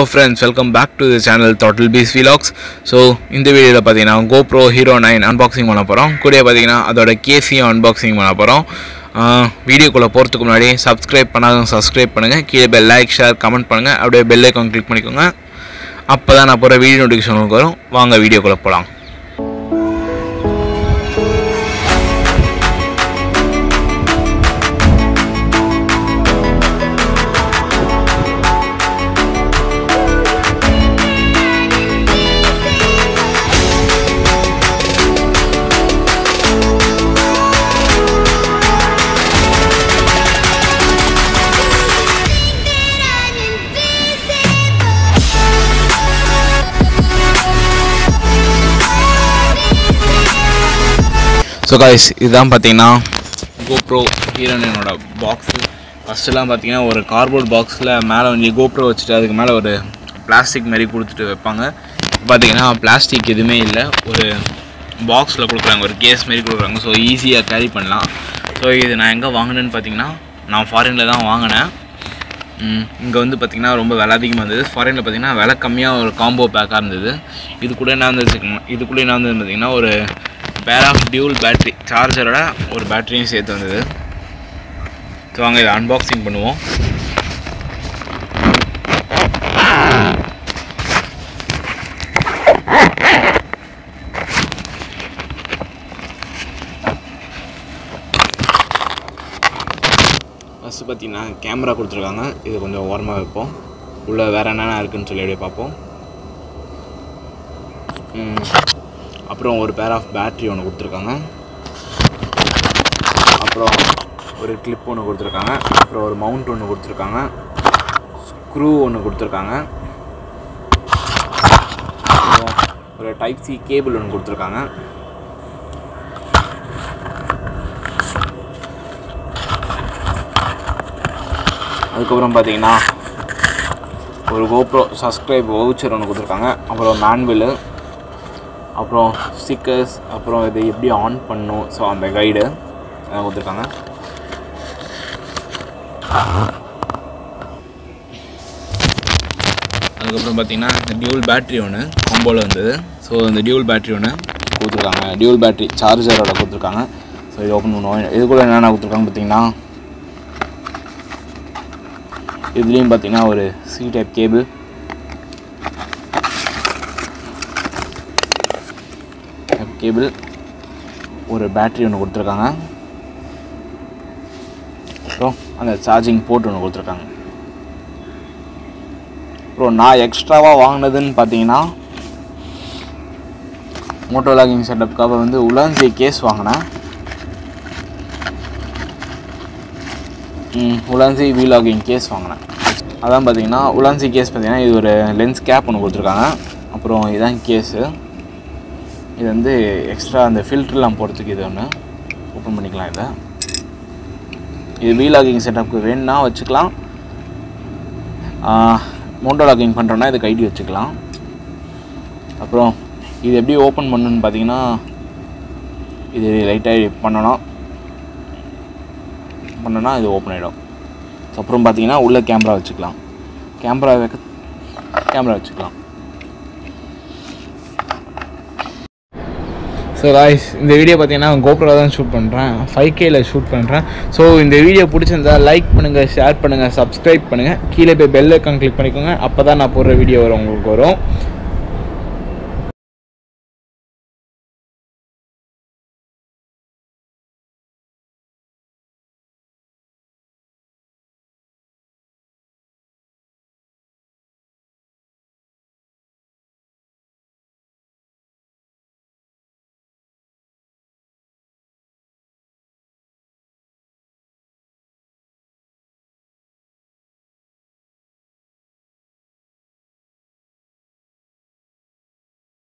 Hello friends, welcome back to the channel throttlebeastvlogs. So in the video pathina GoPro Hero 9 unboxing panna porom. Kudiya pathina adoda KC unboxing panna porom. Video kulla poradhukku munadi subscribe pannadhavanga subscribe pannunga. Keela bell like share comment pannunga. Avade bell icon click pannikonga. Appoda na pora video notification varum. Vaanga video kulla polam. So guys, इदाम पातीना GoPro Hero 9 box first पातीना एक cardboard box मेल वो GoPro वैसे मेल और plastic मारे कुछ वा पातना plastic एमें और box को case मारे को so easy carry पड़ना so इत ना ये वांगन पातना ना foreign इंगे वो पातना रोम विल अधिकमें foreigन पातना विल कमिया और combo pack इतना और pair of dual battery charger और battery சேர்த்து வந்தது तो வாங்க இத unboxing பண்ணுவோம் ஃபர்ஸ்ட் பாத்தீங்கன்னா கேமரா கொடுத்திருக்காங்க இது கொஞ்சம் வார்மா வைப்போம் உள்ள வேற என்னன்னா இருக்குன்னு சொல்லி அப்படியே பாப்போம் அப்புறம் ஒரு pair of battery ஒன்னு கொடுத்திருக்காங்க அப்புறம் ஒரு clip ஒன்னு கொடுத்திருக்காங்க அப்புறம் ஒரு mount ஒன்னு கொடுத்திருக்காங்க screw ஒன்னு கொடுத்திருக்காங்க ஒரு type C cable ஒன்னு கொடுத்திருக்காங்க அதுக்கு அப்புறம் பாத்தீங்கன்னா ஒரு GoPro subscribe voucher ஒன்னு கொடுத்திருக்காங்க அப்புறம் manual அப்புறம் ஸ்டிக்கர்ஸ் அப்புறம் இதை எப்படி ஆன் பண்ணனும் சோ அந்த கைடு நான் கொடுத்திருக்காங்க அதுக்கு அப்புறம் பாத்தீங்கன்னா இந்த டியூல் பேட்டரி ஒன்னு காம்போல வந்தது சோ இந்த டியூல் பேட்டரி ஒன்னு கொடுத்திருக்காங்க டியூல் பேட்டரி சார்ஜரோட கொடுத்திருக்காங்க சோ இது ஓபன் பண்ணுவோம் இது கூட என்னன்னா கொடுத்திருக்காங்க பாத்தீங்கன்னா இதுலயும் பாத்தீங்கன்னா ஒரு C டைப் கேபிள் केबल और बैटरी ஒன்னு கொடுத்திருக்காங்க அப்புறம் அந்த சார்ஜிங் போர்ட் ஒன்னு கொடுத்திருக்காங்க அப்புறம் நான் எக்ஸ்ட்ராவா வாங்குனதுன்னு பாத்தீங்கன்னா மோட்டோ லாகிங் செட்டப்காக வந்து உலான்சி கேஸ் வாங்குனேன் உலான்சி வீ லாகிங் கேஸ் வாங்குனேன் அதான் பாத்தீங்கன்னா உலான்சி கேஸ் பாத்தீங்கன்னா இது ஒரு லென்ஸ் கேப் ஒன்னு கொடுத்திருக்காங்க அப்புறம் இதான் கேஸ் இது வந்து எக்ஸ்ட்ரா அந்த ஃபில்டர்லாம் போடுறதுக்கு இது ஒன்னு ஓபன் பண்ணிக்கலாம் இத இது வீலாகிங் செட்டப்க்கு வேணும்னா வச்சுக்கலாம் மோட்டோ லாகிங் பண்றேன்னா இது கைடி வச்சுக்கலாம் அப்புறம் இது எப்படி ஓபன் பண்ணனும்னு பாத்தீங்கன்னா இது லைட்டா பண்ணனா இது ஓபன் ஆயிடும் அப்புறம் பாத்தீங்கன்னா உள்ள கேமரா வச்சுக்கலாம் கேமரா வச்சுக்கலாம் So guys, இந்த வீடியோ பாத்தீங்கன்னா GoPro தான் ஷூட் பண்றேன் 5K ல ஷூட் பண்றேன் சோ இந்த வீடியோ பிடிச்சிருந்தா லைக் பண்ணுங்க ஷேர் பண்ணுங்க Subscribe பண்ணுங்க கீழே போய் பெல் ஐகான் கிளிக் பண்ணிக்கோங்க அப்பதான் நான் போற வீடியோ வரும் உங்களுக்கு வரும்